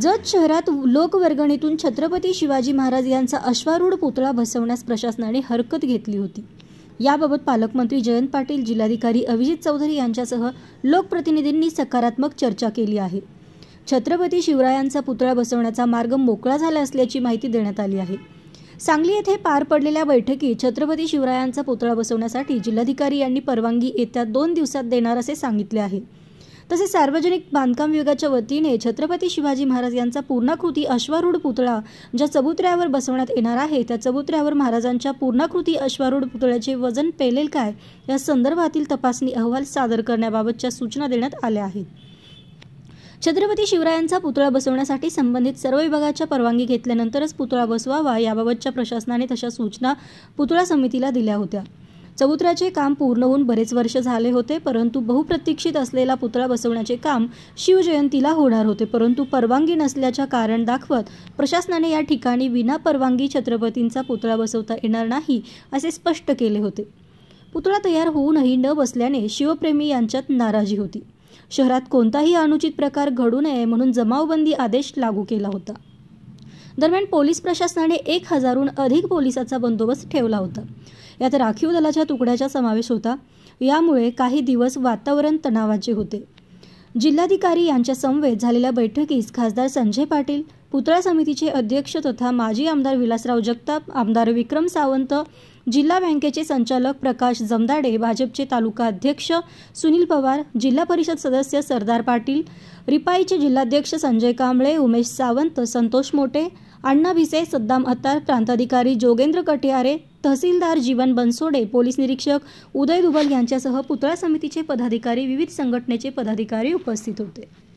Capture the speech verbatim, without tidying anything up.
जत शहरात लोकवर्गणीतून छत्रपती शिवाजी महाराज यांचा अश्वारूढ पुतळा बसवण्यास प्रशासनाने हरकत घेतली होती. याबाबत पालकमंत्री जयंत पाटील, जिल्हाधिकारी अविजित चौधरी यांच्यासह लोकप्रतिनिधींनी सकारात्मक चर्चा केली आहे. छत्रपती शिवरायांचा पुतळा बसवण्याचा मार्ग मोकळा झाला असल्याची माहिती देण्यात आली आहे. सांगली येथे पार पडलेल्या बैठकीत छत्रपती शिवरायांचा पुतळा बसवण्यासाठी जिल्हाधिकारी यांनी परवानगी येत्या दोन दिवसात देणार असे सांगितले आहे. तसेच सार्वजनिक बांधकाम विभागाच्या वतीने छत्रपती शिवाजी महाराज यांचा पूर्णाकृती अश्वारूढ पुतळा ज्या चबुतऱ्यावर बसवण्यात येणार आहे त्या चबुतऱ्यावर महाराजांच्या पूर्णाकृती अश्वारूढ पुतळ्याचे वजन पेलेल काय या संदर्भातील तपासणी अहवाल सादर करण्याबाबतच्या सूचना देण्यात आल्या आहेत. छत्रपती शिवरायांचा पुतळा बसवण्यासाठी संबंधित सर्व विभागाच्या परवानगी घेतल्यानंतरच पुतळा बसवावा याबाबतच्या प्रशासनाने तशा सूचना पुतळा समितीला दिल्या होत्या. चबुतऱ्याचे काम पूर्ण होऊन बरेच वर्ष झाले होते, परंतु बहुप्रतीक्षित असलेला पुतळा बसवण्याचे काम शिवजयंतीला होणार होते, परंतु परवानगी नसल्याच्या कारण दाखवत प्रशासनाने या ठिकाणी विना परवानगी छत्रपतींचा पुतळा बसवता येणार नाही असे स्पष्ट केले होते. पुतळा तयार होऊनही न बसल्याने शिवप्रेमी यांच्यात नाराजी होती. शहरात कोणताही अनुचित प्रकार घडू नये म्हणून जमावबंदी आदेश लागू केला होता. दरम्यान पोलीस प्रशासनाने एक हजारहून अधिक पोलिसांचा बंदोबस्त ठेवला होता. यात राखीव दलाच्या तुकड्याचा समावेश होता. यामुळे काही दिवस वातावरण तणावाचे होते. जिल्हाधिकारी यांच्या समवेत झालेल्या बैठकीस खासदार संजय पाटील, पुतळा समितीचे अध्यक्ष तथा माजी आमदार विलासराव जगताप, आमदार विक्रम सावंत, जिल्हा बँकेचे संचालक प्रकाश जमदाडे, भाजपचे तालुका अध्यक्ष सुनील पवार, जिल्हा परिषद सदस्य सरदार पाटील, रिपाईचे जिल्हाध्यक्ष संजय कांबळे, उमेश सावंत, संतोष मोटे, अण्णा भिसे, सद्दाम अत्तार, प्रांताधिकारी जोगेंद्र कटियारे, तहसीलदार जीवन बनसोडे, पोलीस निरीक्षक उदय दुबल यांच्यासह पुतळा समितीचे पदाधिकारी, विविध संघटनेचे पदाधिकारी उपस्थित होते.